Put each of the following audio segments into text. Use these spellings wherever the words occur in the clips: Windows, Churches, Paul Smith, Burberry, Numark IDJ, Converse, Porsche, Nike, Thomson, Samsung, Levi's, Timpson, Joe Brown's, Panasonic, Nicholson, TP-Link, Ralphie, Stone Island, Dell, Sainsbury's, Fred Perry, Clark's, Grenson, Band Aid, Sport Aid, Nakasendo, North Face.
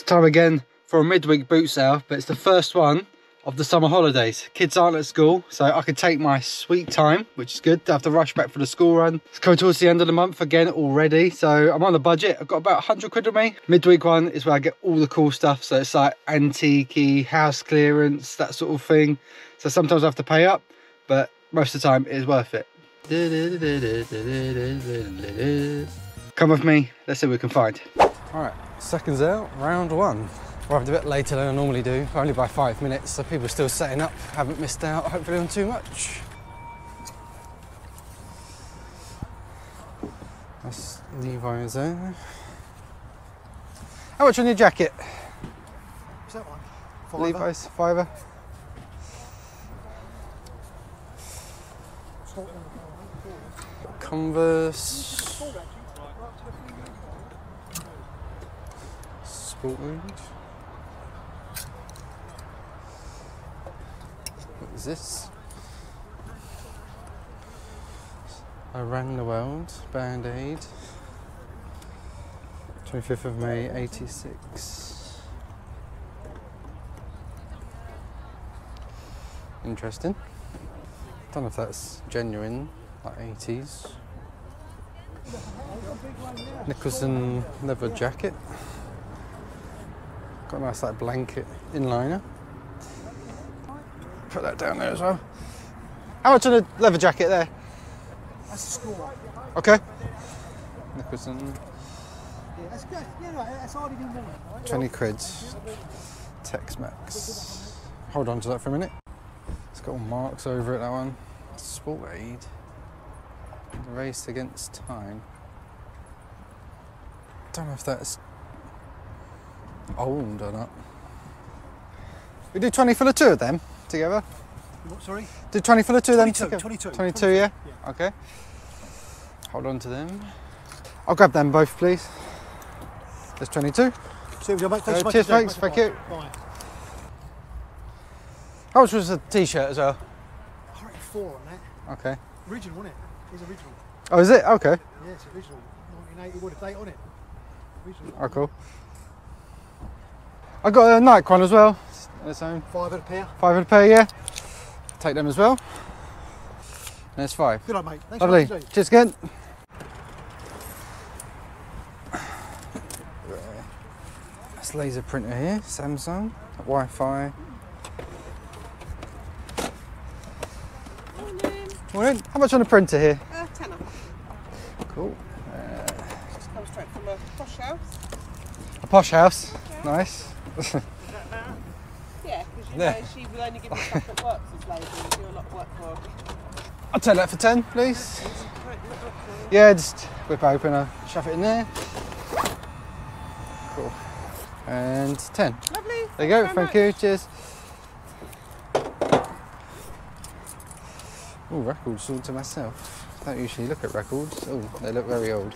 It's time again for a midweek boot sale, but it's the first one of the summer holidays. Kids aren't at school, so I could take my sweet time, which is good. I have to rush back for the school run. It's coming towards the end of the month again already, so I'm on a budget. I've got about 100 quid with me. Midweek one is where I get all the cool stuff, so it's like antique, house clearance, that sort of thing. So sometimes I have to pay up, but most of the time it is worth it. Come with me, let's see what we can find. All right, seconds out, round one. Arrived a bit later than I normally do, only by 5 minutes, so people are still setting up, haven't missed out, hopefully on too much. That's Levi's there. How much on your jacket? What's that one? Fiver. Levi's, fiver. Converse. Sport Aid. What is this? Around the World, Band Aid, 25th of May, 86. Interesting. Don't know if that's genuine, like 80s. Nicholson leather jacket. Got a nice like blanket inliner. Put that down there as well. How much on a leather jacket there? That's a school one. Okay. Nicholson. Yeah, that's good. Yeah, right. That's already been done. 20 quid. Tex-Mex. Hold on to that for a minute. It's got all marks over it, that one. Sport Aid. Race Against Time. Don't know if that's old or not. We do 20 for the two of them together. What, sorry? Do 20 for the two of them together? 22, yeah? Yeah? Okay. Hold on to them. I'll grab them both, please. There's 22. Cheers, thanks. Thank you. Bye. How much was the t-shirt as well? I reckon 4 on that. Okay. Original, wasn't it? It was original. Oh, is it? Okay. Yeah, it's original. 1981, a date on it. Original. Oh, cool. I got a Nike one as well. On its own. 5 and a pair. 5 and a pair, yeah. Take them as well. And there's 5. Good on, mate. Thanks. Lovely. For what. Cheers again. That's laser printer here, Samsung, Wi-Fi. Morning. How much on a printer here? £10. Cool. Just come straight from a posh house. A posh house. Yeah. Nice. Yeah, because you know she will only give me stuff that works as lazy, and do a lot of work for her. I'll take that for 10, please. Yeah, just whip open, I'll shove it in there. Cool. And 10. Lovely. There you go, thank you, cheers. Oh, records all to myself. I don't usually look at records. Oh, they look very old.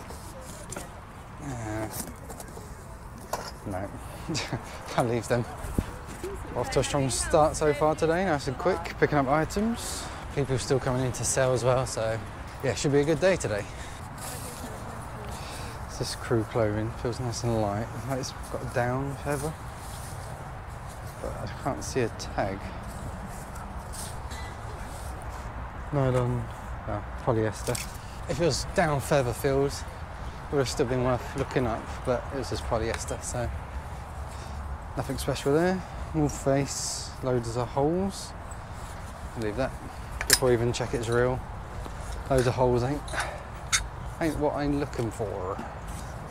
No, I'll leave them. Off to a strong start so far today, nice and quick, picking up items. People still coming in to sell as well, so yeah, should be a good day today. It's this crew clothing, feels nice and light. It's got a down feather, but I can't see a tag. Nylon, oh, polyester. If it was down feather filled, it would have still been worth looking up, but it was just polyester, so nothing special there. North Face, loads of holes. I'll leave that before I even check it's real. Loads of holes ain't what I'm looking for.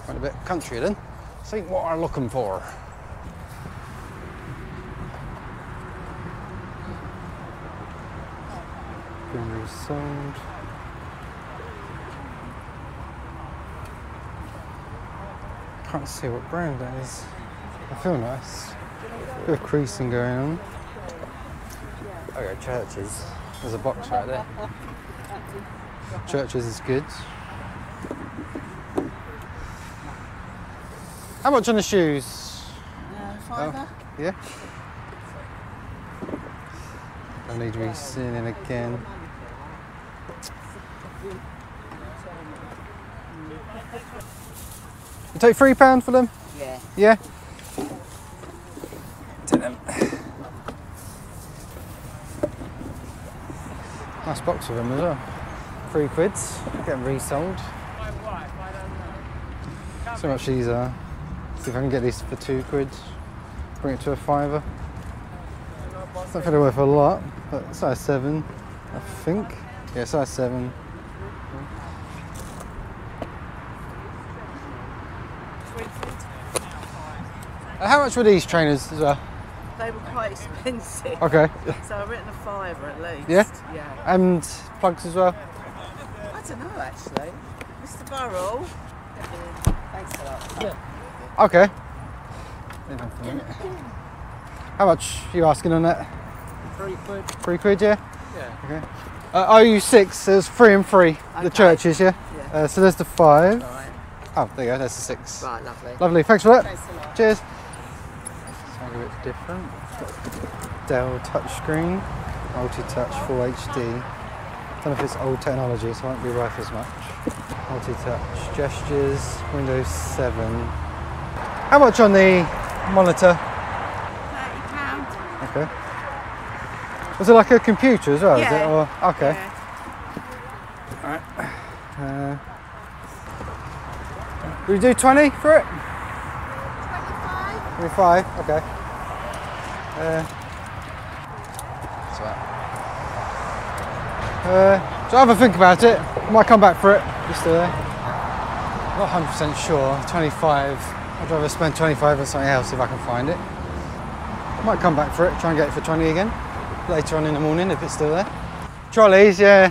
Went a bit country then. This ain't what I'm looking for. Burberry sold. Can't see what brand that is. I feel nice. Bit of creasing going on. Oh yeah, Churches. There's a box right there. Churches is good. How much on the shoes? £5. Oh, yeah. Don't need to be seeing it again. You take £3 for them? Yeah. Yeah. Nice box of them as well. £3, getting resold. So much these are. See if I can get these for £2. Bring it to a £5. It's not really worth a lot, but size 7, I think. Yeah, size 7. How much were these trainers as well? They were quite expensive. Okay. So I've written a £5 at least. Yeah? Yeah. And plugs as well? I don't know actually. Mr. Burrell. Thanks a lot. Yeah. Okay. How much are you asking on that? £3. £3, yeah? Yeah. Okay. OU6, so there's 3 and 3. Okay. The Churches, yeah? Yeah. So there's the 5. Right. Oh, there you go, there's the 6. Right, lovely. Lovely, thanks for that. Thanks a lot. Cheers. Something a bit different. Dell touchscreen, multi-touch, full HD. I don't know if it's old technology, so it won't be worth as much. Multi-touch, gestures, Windows 7. How much on the monitor? £30. Okay. Was it like a computer as well? Yeah. Is it? Or, okay. Yeah. All right. Will you do 20 for it? 25. 25. Okay. That's right. So have a think about it. I might come back for it. Just not 100% sure. 25. I'd rather spend 25 on something else if I can find it. I might come back for it. Try and get it for 20 again later on in the morning if it's still there. Trolleys, yeah.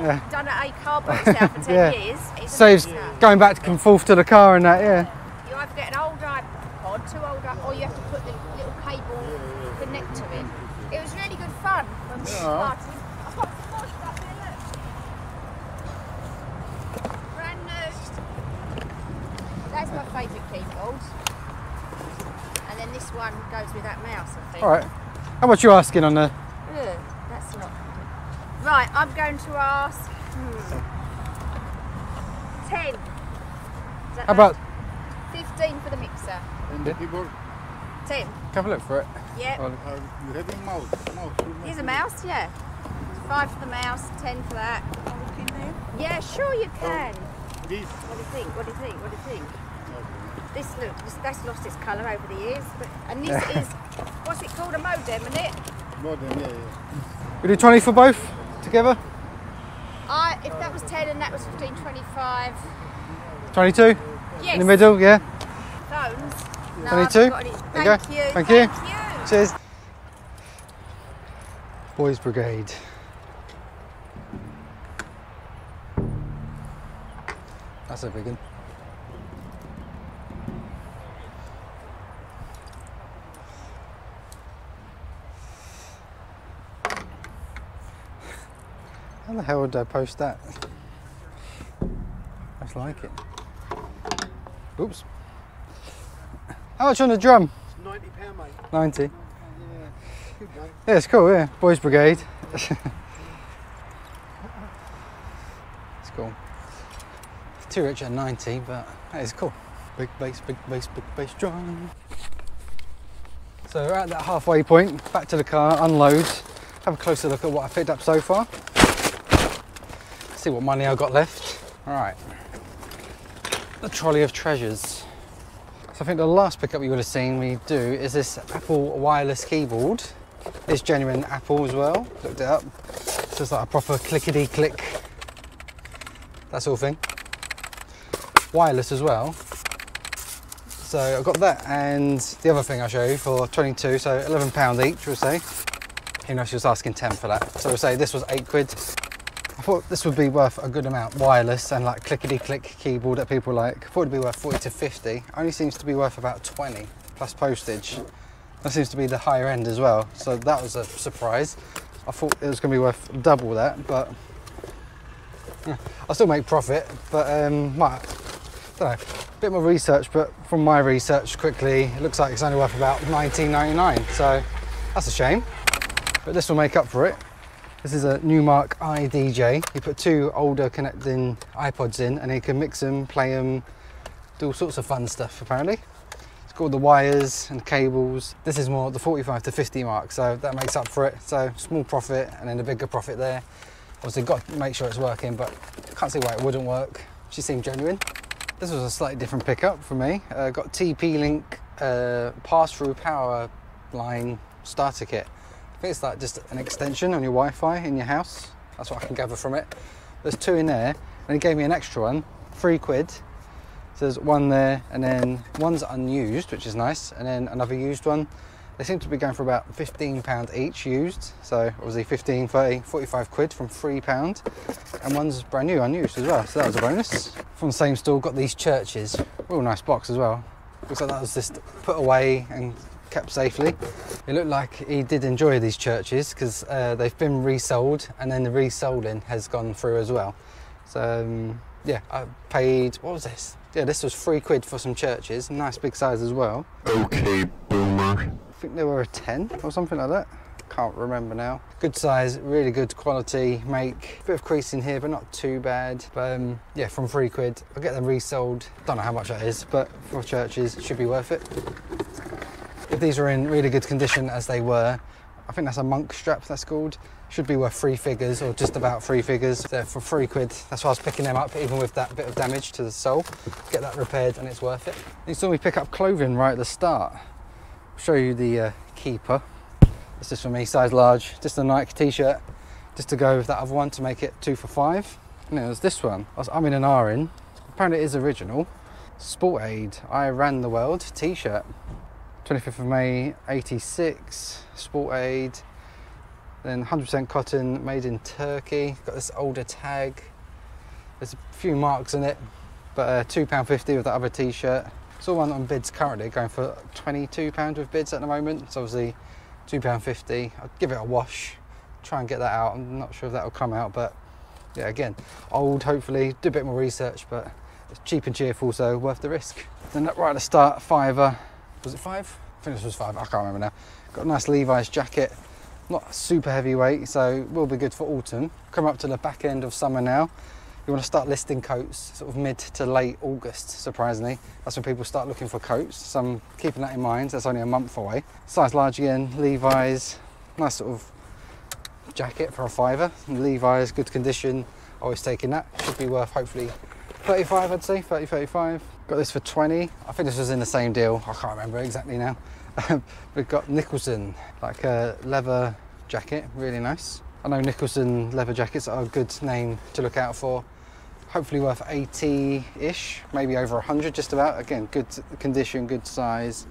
Yeah. I've done at a car by myself for 10 yeah. years. It's saves going back and forth to the car and that, yeah. You either get an old iPod, too old, or you have to put the little cable, connect to it. It was really good fun when we started. I've got the Porsche up here, look. Brand new. That's my favourite keyboard. And then this one goes with that mouse, I think. Alright. How much are you asking on the... that's not... Right, I'm going to ask 10. How about 15 for the mixer? And the keyboard? 10. Have a look for it. Yeah. You have a mouse. Here's a mouse, yeah. 5 for the mouse, 10 for that. Can I look in there? Yeah, sure you can. What do you think? What do you think? What do you think? This look, that's lost its colour over the years. But, and this is what's it called? A modem, isn't it? Modem, yeah, yeah. We do 20 for both? Together? If that was 10 and that was 15, 25. 22? Yes. In the middle, yeah. Phones? No, 22? Thank you. Cheers. Boys Brigade. That's a big one. How the hell would I post that? That's like it. Oops. How much on the drum? It's £90, mate. 90. Yeah. Good, mate. Yeah, it's cool, yeah. Boys Brigade. It's cool. It's too rich at 90, but that is cool. Big bass, big bass, big bass drum. So we're at that halfway point, back to the car, unload. Have a closer look at what I picked up so far. See what money I've got left. All right, the trolley of treasures. So I think the last pickup you would have seen me do is this Apple wireless keyboard. It's genuine Apple as well. Looked it up. It's just like a proper clickety click. That sort of thing. Wireless as well. So I've got that and the other thing I'll show you for 22, so £11 each we'll say. You know she was asking 10 for that. So we'll say this was £8. I thought this would be worth a good amount, wireless and like clickety-click keyboard that people like. I thought it would be worth 40 to 50, only seems to be worth about 20 plus postage. That seems to be the higher end as well, so that was a surprise. I thought it was going to be worth double that, but yeah, I'll still make profit, but might, I don't know, a bit more research, but from my research quickly, it looks like it's only worth about £19.99, so that's a shame, but this will make up for it. This is a Numark IDJ. You put 2 older connecting iPods in and you can mix them, play them, do all sorts of fun stuff apparently. It's Took all the wires and cables. This is more the 45 to 50 mark, so that makes up for it. So small profit and then a bigger profit there. Obviously got to make sure it's working, but I can't see why it wouldn't work. She seemed genuine. This was a slightly different pickup for me. Got TP-Link pass-through power line starter kit. I think it's like just an extension on your Wi-Fi in your house. That's what I can gather from it. There's two in there, and he gave me an extra one, £3. So there's one there, and then one's unused, which is nice, and then another used one. They seem to be going for about £15 each used, so obviously 15, 30, 45 quid from £3, and one's brand new, unused as well, so that was a bonus. From the same store, got these Churches, real nice box as well. Looks like that was just put away and kept safely. It looked like he did enjoy these Churches because they've been resold and then the resolding has gone through as well. So yeah, I paid, what was this? Yeah, this was £3 for some Churches, nice big size as well. Okay, boomer. I think they were a 10 or something like that. Can't remember now. Good size, really good quality make. Bit of crease in here, but not too bad. But yeah, from £3, I'll get them resold. Don't know how much that is, but for Churches, it should be worth it. If these are in really good condition as they were, I think that's a monk strap that's called. Should be worth £3 or just about £3. So for £3, that's why I was picking them up, even with that bit of damage to the sole. Get that repaired and it's worth it. You saw me pick up clothing right at the start. I'll show you the keeper. This is for me, size large, just a Nike t-shirt, just to go with that other one to make it 2 for £5. And then there's this one. I'm in an R in. Apparently it is original. Sport Aid, I Ran the World t-shirt. 25th of May, 86, Sport Aid. Then 100% cotton, made in Turkey. Got this older tag. There's a few marks in it, but £2.50 with that other t-shirt. Saw one on bids currently, going for £22 with bids at the moment. It's obviously £2.50. I'll give it a wash, try and get that out. I'm not sure if that'll come out, but yeah, again, old, hopefully. Do a bit more research, but it's cheap and cheerful, so worth the risk. Then right at the start, Fiverr. Was it £5? I think this was £5, I can't remember now. Got a nice Levi's jacket, not super heavyweight, so will be good for autumn. Come up to the back end of summer now. You want to start listing coats, sort of mid to late August, surprisingly. That's when people start looking for coats, so I'm keeping that in mind. That's only a month away. Size large again, Levi's, nice sort of jacket for a £5. Levi's, good condition, always taking that. Should be worth hopefully 35, I'd say, 30, 35. Got this for 20. I think this was in the same deal. I can't remember exactly now. We've got Nicholson, like a leather jacket, really nice. I know Nicholson leather jackets are a good name to look out for. Hopefully worth 80-ish, maybe over 100 just about. Again, good condition, good size.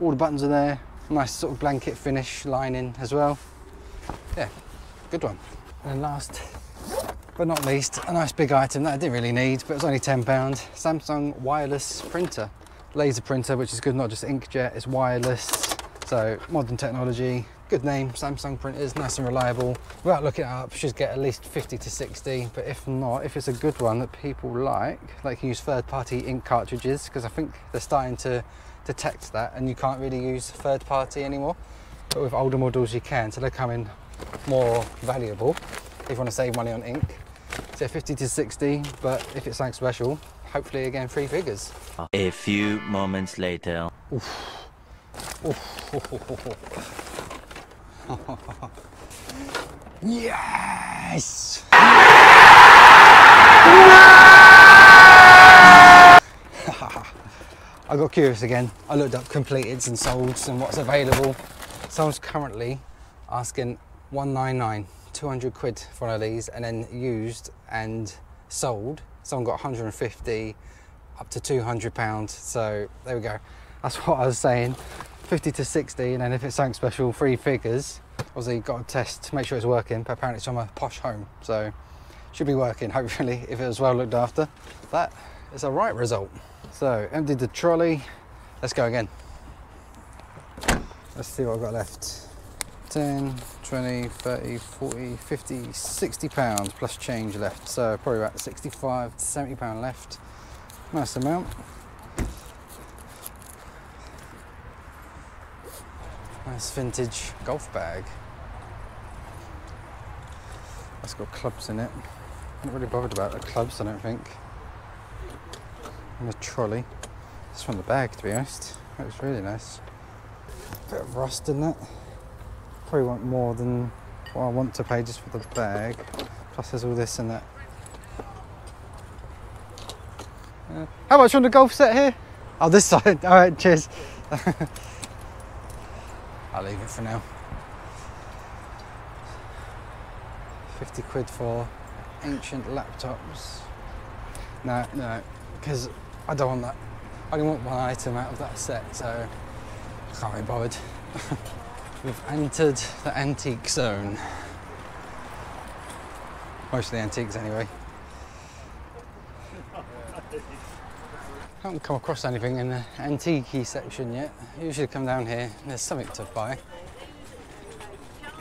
All the buttons are there. Nice sort of blanket finish lining as well. Yeah, good one. And then last, but not least, a nice big item that I didn't really need, but it was only £10. Samsung wireless printer. Laser printer, which is good, not just inkjet, it's wireless. So modern technology, good name, Samsung printers, nice and reliable. Without looking it up, should get at least 50 to 60, but if not, if it's a good one that people like use third-party ink cartridges, because I think they're starting to detect that and you can't really use third-party anymore. But with older models you can, so they're coming more valuable if you want to save money on ink. So 50 to 60, but if it's something special, hopefully again £3. A few moments later. Oof. Oof. Yes! I got curious again. I looked up completed and solds and what's available. Someone's currently asking 199, 200 quid for one of these, and then used and sold. Someone got 150 up to £200, so there we go. That's what I was saying, 50 to 60, and then if it's something special, £3. Obviously you've got to test to make sure it's working, but apparently it's from a posh home, so should be working, hopefully, if it was well looked after. That is a right result. So, emptied the trolley, let's go again. Let's see what I've got left. 10, 20, 30, 40, 50, £60 plus change left. So probably about 65 to £70 left. Nice amount. Nice vintage golf bag. That's got clubs in it. I'm not really bothered about the clubs, I don't think. And a trolley. It's from the bag, to be honest. That's really nice. Bit of rust in that. Probably want more than what I want to pay just for the bag. Plus there's all this and that. How much on the golf set here? Oh, this side. All right, cheers. I'll leave it for now. 50 quid for ancient laptops. No, no, because I don't want that. I only want one item out of that set, so I can't be bothered. We've entered the antique zone. Mostly antiques anyway. I haven't come across anything in the antique-y section yet. I usually come down here and there's something to buy.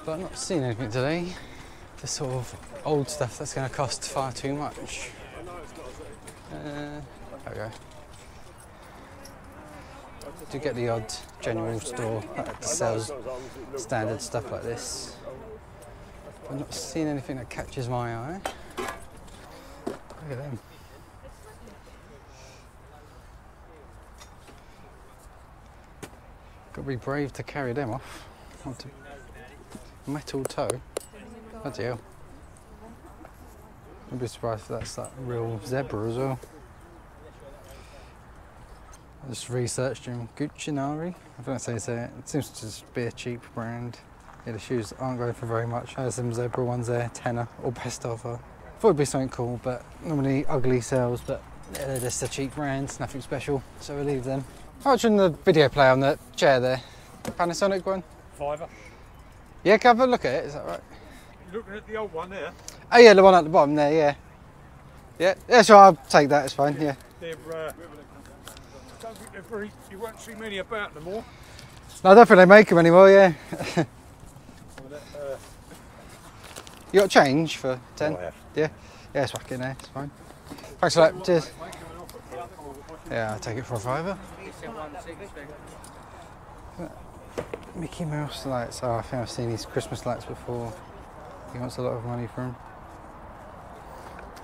But I've not seen anything today. This sort of old stuff that's going to cost far too much. There we go. Do get the odd genuine store that sells standard stuff like this. I've not seen anything that catches my eye. Look at them. Gotta be brave to carry them off. Onto metal toe. Bloody hell. I'd be surprised if that's that real zebra as well. I just researched him. Guccinari. I don't say it's a, it seems to just be a cheap brand. Yeah, the shoes aren't going for very much. There's some zebra ones there, tenner or best offer. Thought it'd be something cool, but normally ugly sales, but they're just a cheap brand, nothing special. So we'll leave them. I'm watching the video play on the chair there. The Panasonic one? Fiver. Yeah, can I have a look at it? Is that right? You're looking at the old one there? Oh yeah, the one at the bottom there, yeah. Yeah, yeah, sure, I'll take that, it's fine, yeah. I don't think they're very, you won't see many about them all. No, I don't think they make them anymore, yeah. You got change for 10? Oh, yeah. Yeah, yeah, it's back in there, it's fine. Thanks for that, cheers. Yeah, I'll take it for a fiver. Mickey Mouse lights. Oh, I think I've seen these Christmas lights before. He wants a lot of money for them.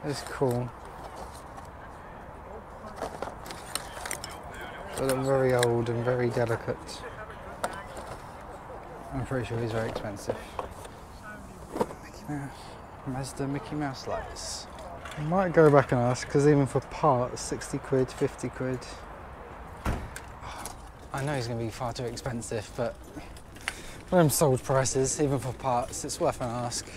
It's cool. They look very old and very delicate. I'm pretty sure he's very expensive. Mickey Mouse. Mazda Mickey Mouse lights. I might go back and ask, because even for parts, 60 quid, 50 quid. I know he's going to be far too expensive, but with them sold prices, even for parts, it's worth an ask.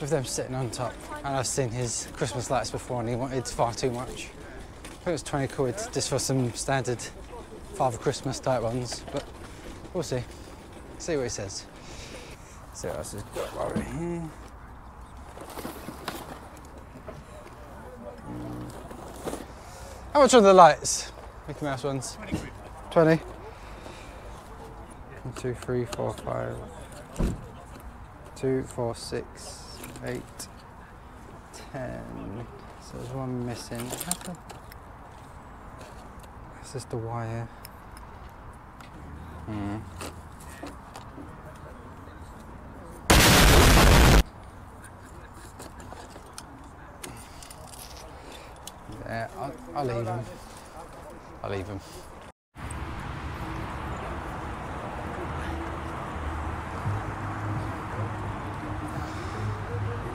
With them sitting on top, and I've seen his Christmas lights before, and he wanted far too much. I think it was 20 quid just for some standard Father Christmas type ones, but we'll see. See what he says. See what else he's got over here. How much are the lights? Mickey Mouse ones. 20 quid. 20. 1, 2, 3, 4, 5, 2, 4, 6, 8, 10. So there's one missing. That's just the wire. Yeah, I'll leave him. I'll leave him.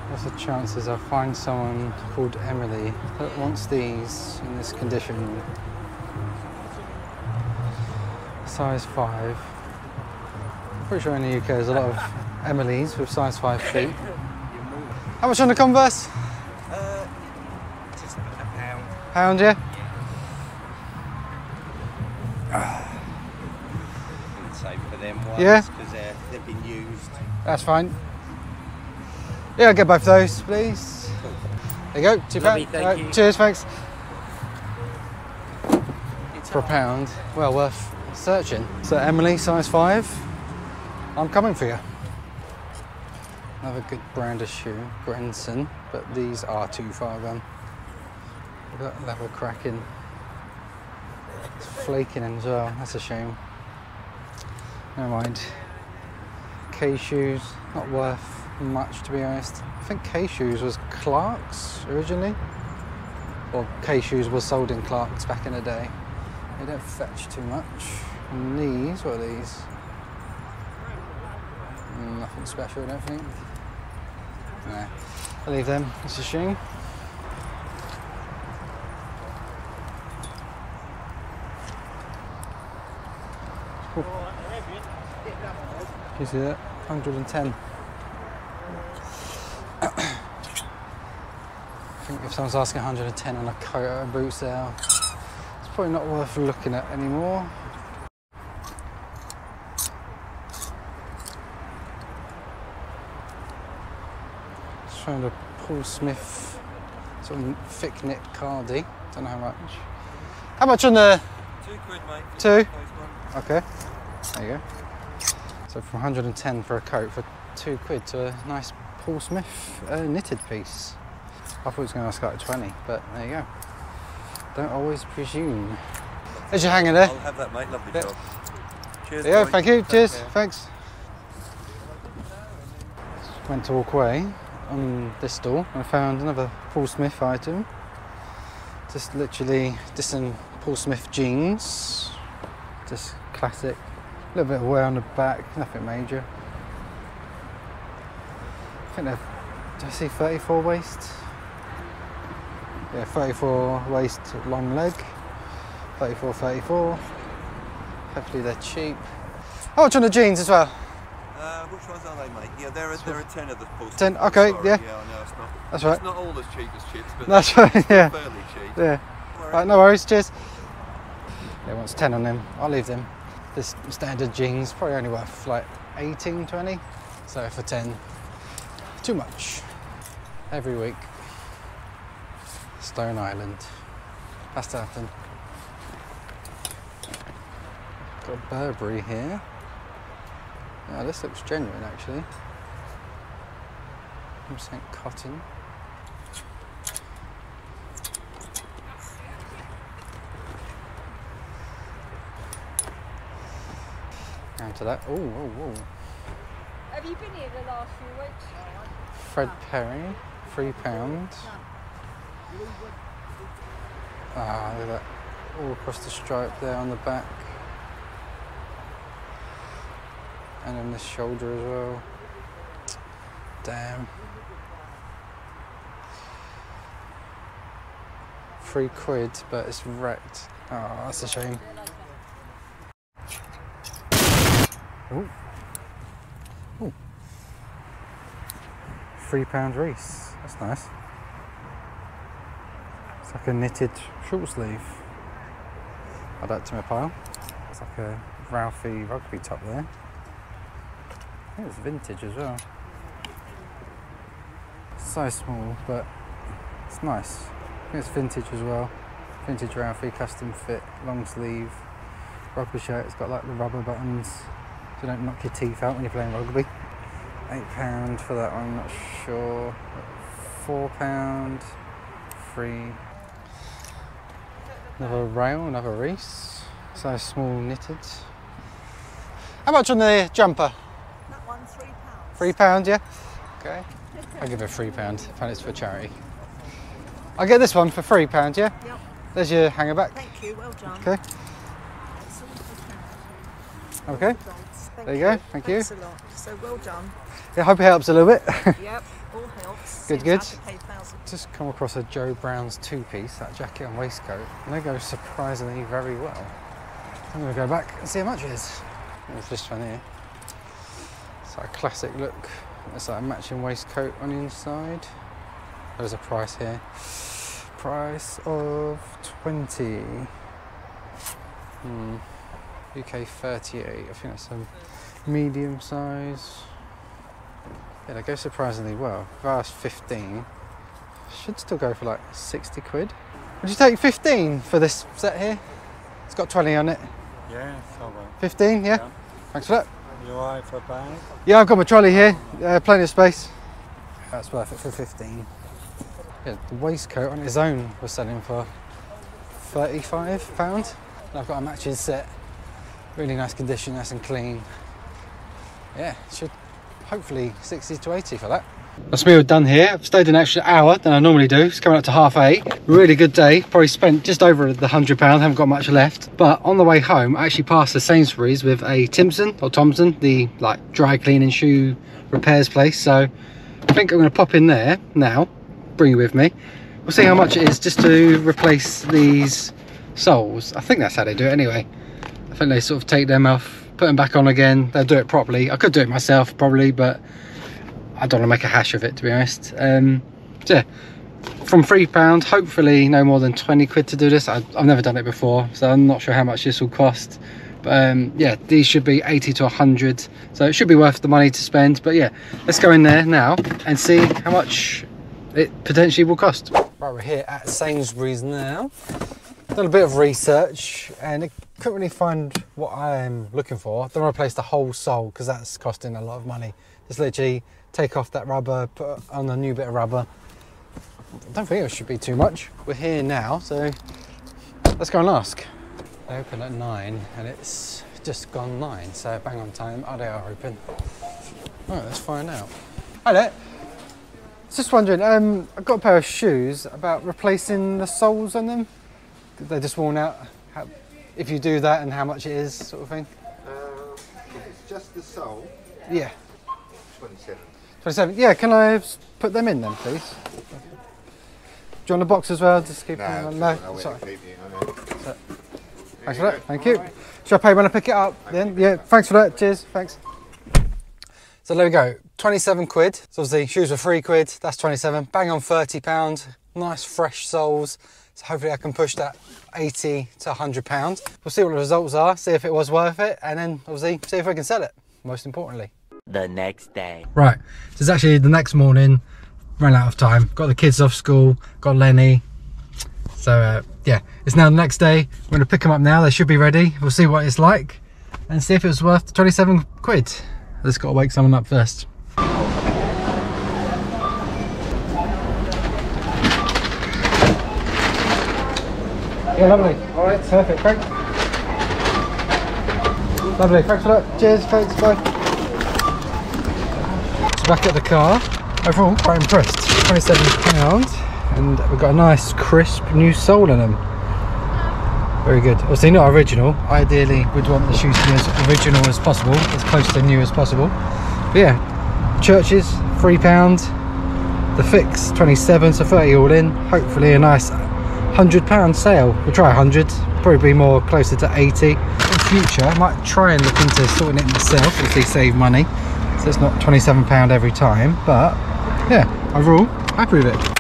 What's the chances I find someone called Emily that wants these in this condition? Size 5. I'm pretty sure in the UK there's a lot of Emilys with size 5 feet. How much on the Converse? Pound, yeah? Yeah. Same for them ones, because yeah, they've been used. That's fine. Yeah, I'll get both those, please. There you go, £2. Thank you. Cheers, thanks. For a pound, well worth searching. So Emily, size 5, I'm coming for you. Another good brand of shoe, Grenson, but these are too far gone. That leather cracking. It's flaking in as well, that's a shame. Never mind. K shoes, not worth much to be honest. I think K shoes was Clark's originally. Or K shoes was sold in Clark's back in the day. They don't fetch too much. And these, what are these? Nothing special, I don't think. No. I'll leave them. It's a shame. You see that? 110. I think if someone's asking 110 on a coat or a boot sale, it's probably not worth looking at anymore. Just trying to Paul Smith sort of thick knit cardi. Don't know how much. How much on the? £2, mate. £2? Okay. There you go. So from 110 for a coat for £2 to a nice Paul Smith knitted piece. I thought it was going to ask like 20, but there you go. Don't always presume. There's your hanger there. I'll have that, mate. Lovely job. Cheers. There you go. Thank you. Cheers. Thanks. Went to walk away on this store and I found another Paul Smith item. Just literally just some Paul Smith jeans. Just classic. A little bit of wear on the back, nothing major. I think they've, do I see 34 waist? Yeah, 34 waist long leg. 34. Hopefully they're cheap. How much on the jeans as well? Which ones are they, mate? Yeah, there are 10 of the Paul Smith. 10, okay, sorry. Yeah. Yeah, I know, it's not, that's right. It's not all as chips, but that's right, yeah. Fairly cheap. Yeah. Right, no worries, cheers. They wants 10 on them, I'll leave them. This standard jeans probably only worth like 18, 20. So for 10, too much. Every week, Stone Island. That's happened. Got Burberry here. Now this looks genuine actually. 100% cotton. To that. Oh, whoa, whoa. Have you been here the last few weeks? Fred Perry, £3. Ah, look at that. All across the stripe there on the back. And on the shoulder as well. Damn. £3, but it's wrecked. Oh, that's a shame. Ooh. Ooh. £3 Reese. That's nice. It's like a knitted short sleeve. Add that to my pile. It's like a Ralphie rugby top there. I think it's vintage as well. So small, but it's nice. I think it's vintage as well. Vintage Ralphie, custom fit, long sleeve, rugby shirt. It's got like the rubber buttons. So don't knock your teeth out when you're playing rugby. £8 for that one, I'm not sure. £4, £3. Another rail, another Reese. So small knitted. How much on the jumper? That one, £3. £3, yeah? Okay. I'll give it £3, and it's for charity. I'll get this one for £3, yeah? Yep. There's your hanger back. Thank you, well done. Okay. Okay. Thank there you go, thank you. Thanks a lot. So well done. Yeah, I hope it helps a little bit. Yep, all helps. Good, good. Just come across a Joe Brown's two-piece, that jacket and waistcoat, and they go surprisingly very well. I'm going to go back and see how much it is. There's this one here. It's like a classic look. It's like a matching waistcoat on the inside. There's a price here. Price of 20. UK 38, I think that's a medium size. Yeah, they go surprisingly well. If I asked 15, I should still go for like £60. Would you take 15 for this set here? It's got 20 on it. Yeah, it's all right. 15, yeah? Thanks for that. Are you alright for a bag? Yeah, I've got my trolley here, plenty of space. That's worth it for 15. Yeah, the waistcoat on its own was selling for £35. And I've got a matching set. Really nice condition, nice and clean. Yeah, should hopefully 60 to 80 for that. That's me all done here. I've stayed an extra hour than I normally do. It's coming up to 8:30. Really good day. Probably spent just over the £100. Haven't got much left. But on the way home, I actually passed the Sainsbury's with a Timpson or Thomson, the like dry cleaning shoe repairs place. So I think I'm going to pop in there now. Bring you with me. We'll see how much it is just to replace these soles. I think that's how they do it anyway. I think they sort of take them off, put them back on again. They'll do it properly. I could do it myself probably, but I don't want to make a hash of it, to be honest. So yeah, from £3, hopefully no more than 20 quid to do this. I've never done it before, so I'm not sure how much this will cost. But yeah, these should be 80 to 100. So it should be worth the money to spend. But yeah, let's go in there now and see how much it potentially will cost. Right, we're here at Sainsbury's now. Done a bit of research and I couldn't really find what I'm looking for. I don't want to replace the whole sole because that's costing a lot of money. Just literally take off that rubber, put on a new bit of rubber. I don't think it should be too much. We're here now, so let's go and ask. They open at 9 and it's just gone 9, so bang on time. Oh, they are open. All right, let's find out. Hi there. Just wondering, I've got a pair of shoes about replacing the soles on them. They're just worn out. How, if you do that and how much it is, sort of thing. If it's just the sole. Yeah. 27. 27. Yeah, can I put them in then, please? Do you want a box as well? Just keep them. No, sorry. Thanks for that. Thank you. Shall I pay when I pick it up then? Yeah. Thanks for that. Cheers. Thanks. So there we go. 27 quid. So obviously shoes were 3 quid. That's 27. Bang on £30. Nice fresh soles. So hopefully I can push that 80 to £100. We'll see what the results are, see if it was worth it, and then obviously see if we can sell it, most importantly. The next day. Right, so it's actually the next morning. Ran out of time. Got the kids off school, got Lenny. So yeah, it's now the next day. I'm gonna pick them up now. They should be ready. We'll see what it's like and see if it was worth 27 quid. I just got to wake someone up first. Yeah, lovely. All right, perfect. Thanks. Lovely. Thanks for that. Cheers. Thanks. Bye. So back at the car. Overall, quite impressed. £27, and we've got a nice, crisp new sole in them. Very good. Obviously not original. Ideally we'd want the shoes to be as original as possible, as close to new as possible. But yeah, Churches, £3. The fix, 27, so 30 all in. Hopefully a nice £100 sale. We'll try 100, probably be more closer to 80. In future, I might try and look into sorting it myself if they save money. So it's not £27 every time, but yeah, overall, happy with it.